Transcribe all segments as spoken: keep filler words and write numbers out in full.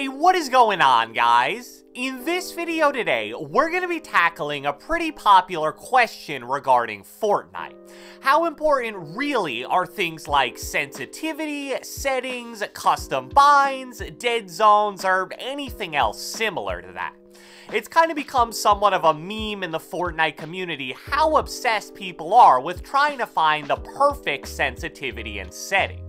Hey, what is going on, guys? In this video today, we're going to be tackling a pretty popular question regarding Fortnite. How important really are things like sensitivity, settings, custom binds, dead zones, or anything else similar to that? It's kind of become somewhat of a meme in the Fortnite community how obsessed people are with trying to find the perfect sensitivity and settings.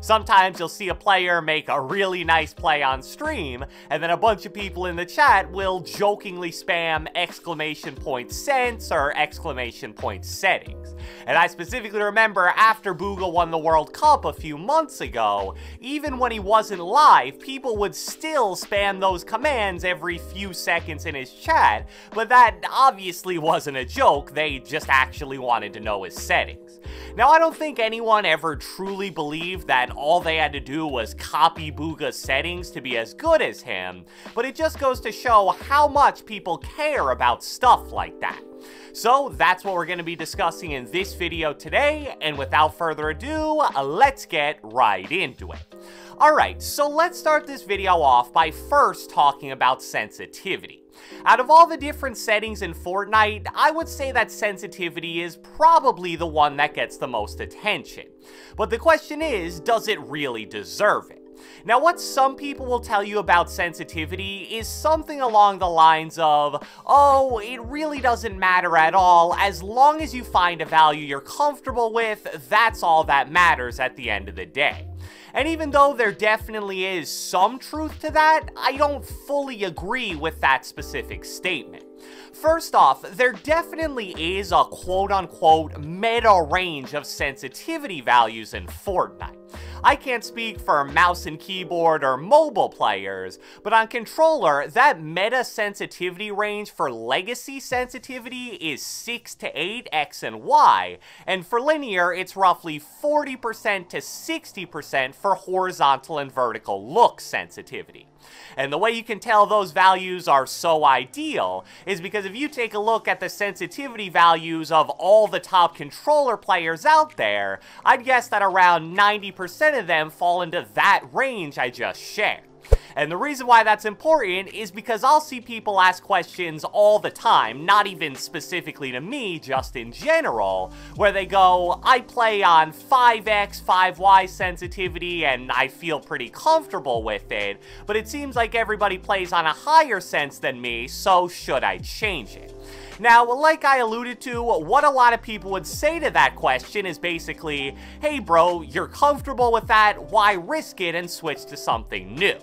Sometimes you'll see a player make a really nice play on stream, and then a bunch of people in the chat will jokingly spam exclamation point sense or exclamation point settings. And I specifically remember after Bugha won the World Cup a few months ago, even when he wasn't live, people would still spam those commands every few seconds in his chat, but that obviously wasn't a joke, they just actually wanted to know his settings. Now, I don't think anyone ever truly believed that all they had to do was copy Bugha's settings to be as good as him, but it just goes to show how much people care about stuff like that. So that's what we're going to be discussing in this video today, and without further ado, let's get right into it. Alright, so let's start this video off by first talking about sensitivity. Out of all the different settings in Fortnite, I would say that sensitivity is probably the one that gets the most attention. But the question is, does it really deserve it? Now, what some people will tell you about sensitivity is something along the lines of, oh, it really doesn't matter at all, as long as you find a value you're comfortable with, that's all that matters at the end of the day. And even though there definitely is some truth to that, I don't fully agree with that specific statement. First off, there definitely is a quote-unquote meta range of sensitivity values in Fortnite. I can't speak for mouse and keyboard or mobile players, but on controller, that meta sensitivity range for legacy sensitivity is six to eight X and Y, and for linear, it's roughly forty percent to sixty percent for horizontal and vertical look sensitivity. And the way you can tell those values are so ideal is because if you take a look at the sensitivity values of all the top controller players out there, I'd guess that around ninety percent of them fall into that range I just shared. And the reason why that's important is because I'll see people ask questions all the time, not even specifically to me, just in general, where they go, I play on five X, five Y sensitivity and I feel pretty comfortable with it, but it seems like everybody plays on a higher sense than me, so should I change it? Now, like I alluded to, what a lot of people would say to that question is basically, hey bro, you're comfortable with that, why risk it and switch to something new?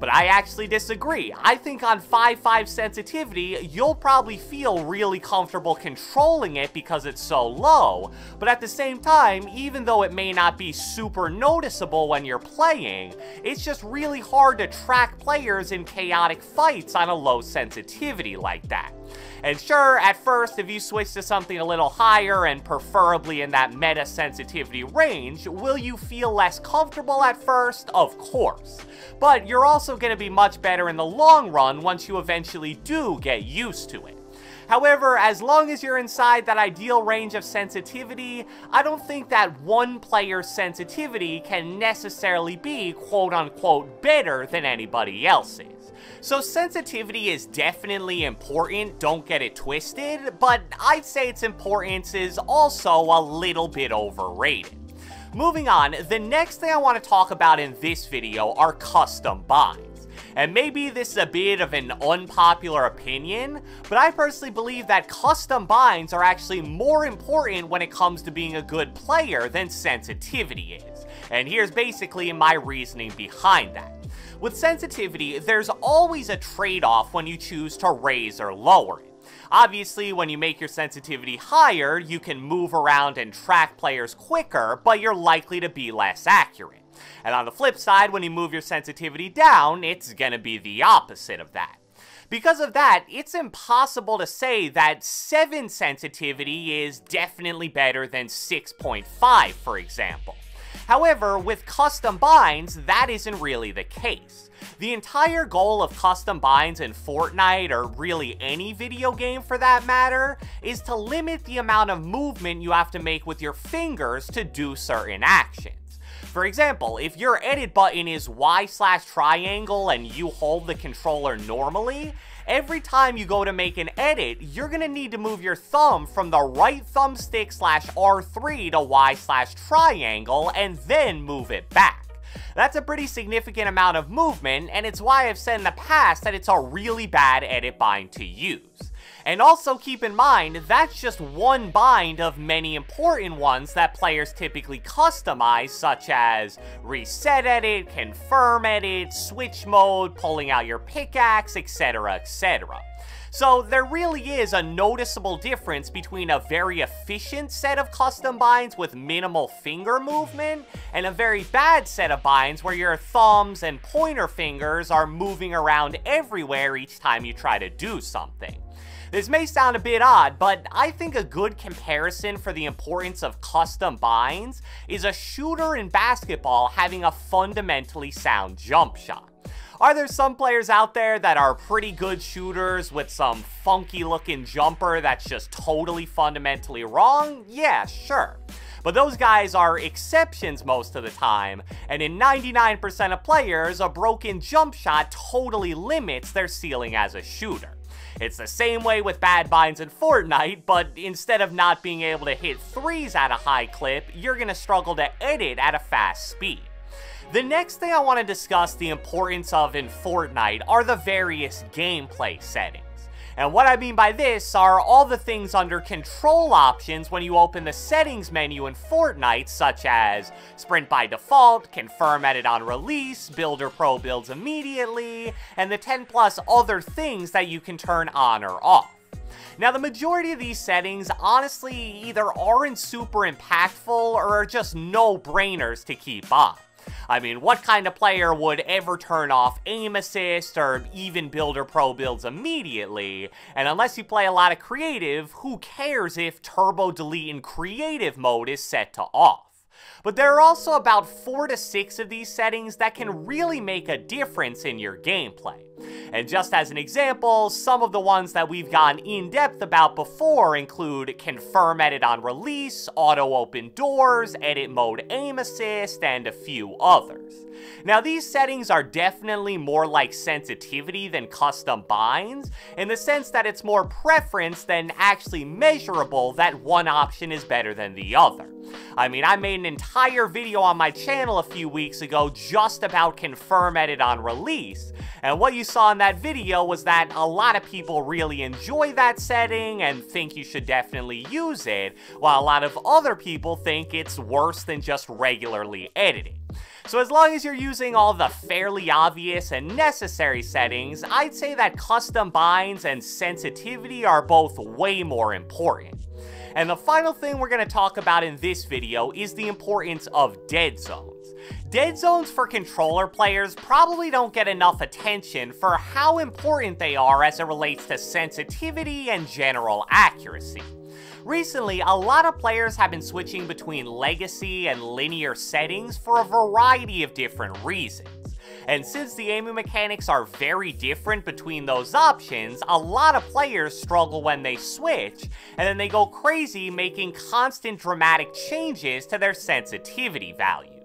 But I actually disagree. I think on five five sensitivity, you'll probably feel really comfortable controlling it because it's so low, but at the same time, even though it may not be super noticeable when you're playing, it's just really hard to track players in chaotic fights on a low sensitivity like that. And sure, at first, if you switch to something a little higher and preferably in that meta sensitivity range, will you feel less comfortable at first? Of course. But you're also going to be much better in the long run once you eventually do get used to it. However, as long as you're inside that ideal range of sensitivity, I don't think that one player's sensitivity can necessarily be quote-unquote better than anybody else's. So sensitivity is definitely important, don't get it twisted, but I'd say its importance is also a little bit overrated. Moving on, the next thing I want to talk about in this video are custom binds. And maybe this is a bit of an unpopular opinion, but I personally believe that custom binds are actually more important when it comes to being a good player than sensitivity is. And here's basically my reasoning behind that. With sensitivity, there's always a trade-off when you choose to raise or lower it. Obviously, when you make your sensitivity higher, you can move around and track players quicker, but you're likely to be less accurate. And on the flip side, when you move your sensitivity down, it's gonna be the opposite of that. Because of that, it's impossible to say that seven sensitivity is definitely better than six point five, for example. However, with custom binds, that isn't really the case. The entire goal of custom binds in Fortnite, or really any video game for that matter, is to limit the amount of movement you have to make with your fingers to do certain actions. for example, if your edit button is Y slash triangle and you hold the controller normally, every time you go to make an edit, you're gonna need to move your thumb from the right thumbstick slash R three to Y slash triangle and then move it back. That's a pretty significant amount of movement, and it's why I've said in the past that it's a really bad edit bind to use. And also keep in mind, that's just one bind of many important ones that players typically customize, such as reset edit, confirm edit, switch mode, pulling out your pickaxe, et cetera, et cetera. So there really is a noticeable difference between a very efficient set of custom binds with minimal finger movement and a very bad set of binds where your thumbs and pointer fingers are moving around everywhere each time you try to do something. This may sound a bit odd, but I think a good comparison for the importance of custom binds is a shooter in basketball having a fundamentally sound jump shot. Are there some players out there that are pretty good shooters with some funky looking jumper that's just totally fundamentally wrong? Yeah, sure. But those guys are exceptions most of the time, and in ninety-nine percent of players, a broken jump shot totally limits their ceiling as a shooter. It's the same way with bad binds in Fortnite, but instead of not being able to hit threes at a high clip, you're gonna struggle to edit at a fast speed. The next thing I want to discuss the importance of in Fortnite are the various gameplay settings. And what I mean by this are all the things under control options when you open the settings menu in Fortnite, such as sprint by default, confirm edit on release, builder pro builds immediately, and the ten plus other things that you can turn on or off. Now, the majority of these settings honestly either aren't super impactful or are just no-brainers to keep on. I mean, what kind of player would ever turn off aim assist or even builder pro builds immediately? And unless you play a lot of creative, who cares if turbo delete in creative mode is set to off? But there are also about four to six of these settings that can really make a difference in your gameplay. And just as an example, some of the ones that we've gone in-depth about before include confirm edit on release, auto open doors, edit mode aim assist, and a few others. Now, these settings are definitely more like sensitivity than custom binds, in the sense that it's more preference than actually measurable that one option is better than the other. I mean, I made an entire video on my channel a few weeks ago just about confirm edit on release, and what you saw in that video was that a lot of people really enjoy that setting and think you should definitely use it, while a lot of other people think it's worse than just regularly editing. So as long as you're using all the fairly obvious and necessary settings, I'd say that custom binds and sensitivity are both way more important. And the final thing we're going to talk about in this video is the importance of dead zones. Dead zones for controller players probably don't get enough attention for how important they are as it relates to sensitivity and general accuracy. Recently, a lot of players have been switching between legacy and linear settings for a variety of different reasons. And since the aiming mechanics are very different between those options, a lot of players struggle when they switch, and then they go crazy making constant dramatic changes to their sensitivity values.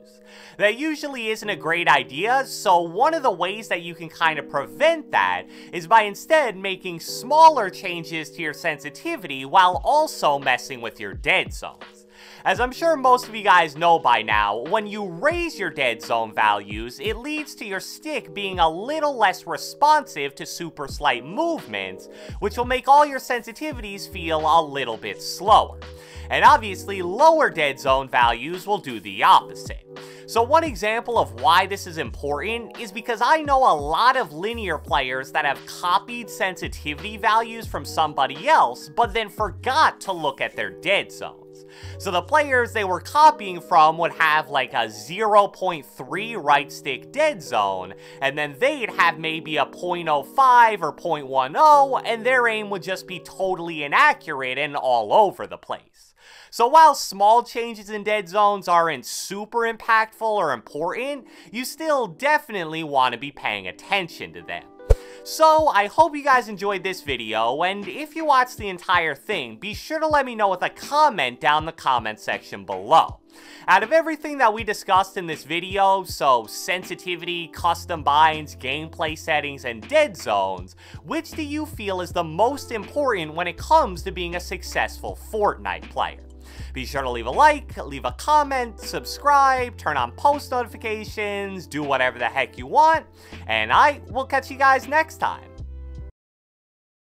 That usually isn't a great idea, so one of the ways that you can kind of prevent that is by instead making smaller changes to your sensitivity while also messing with your dead zones. As I'm sure most of you guys know by now, when you raise your dead zone values, it leads to your stick being a little less responsive to super slight movements, which will make all your sensitivities feel a little bit slower. And obviously, lower dead zone values will do the opposite. So one example of why this is important is because I know a lot of linear players that have copied sensitivity values from somebody else, but then forgot to look at their dead zone. So the players they were copying from would have like a zero point three right stick dead zone, and then they'd have maybe a zero point zero five or zero point one zero, and their aim would just be totally inaccurate and all over the place. So while small changes in dead zones aren't super impactful or important, you still definitely want to be paying attention to them. So I hope you guys enjoyed this video, and if you watched the entire thing, be sure to let me know with a comment down in the comment section below. Out of everything that we discussed in this video, so sensitivity, custom binds, gameplay settings, and dead zones, which do you feel is the most important when it comes to being a successful Fortnite player? Be sure to leave a like, leave a comment, subscribe, turn on post notifications, do whatever the heck you want, and I will catch you guys next time.